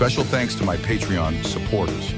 Special thanks to my Patreon supporters.